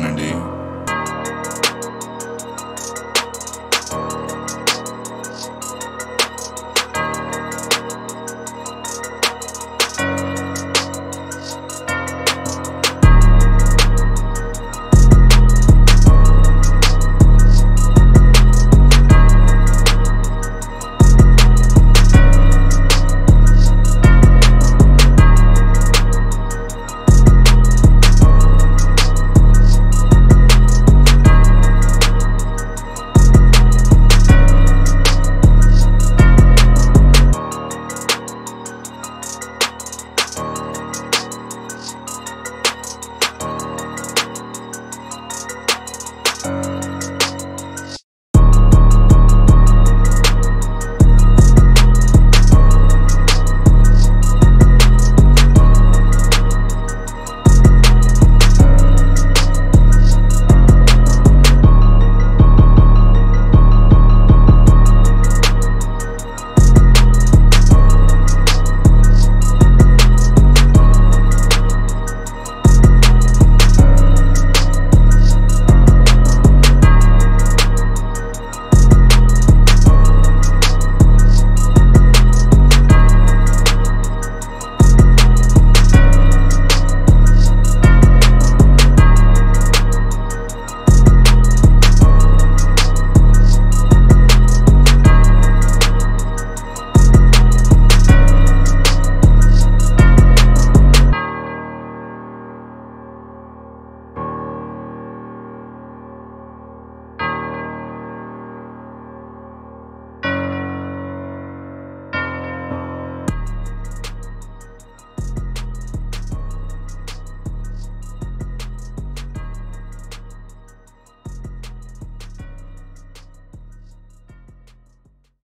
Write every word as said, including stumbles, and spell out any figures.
Sanity.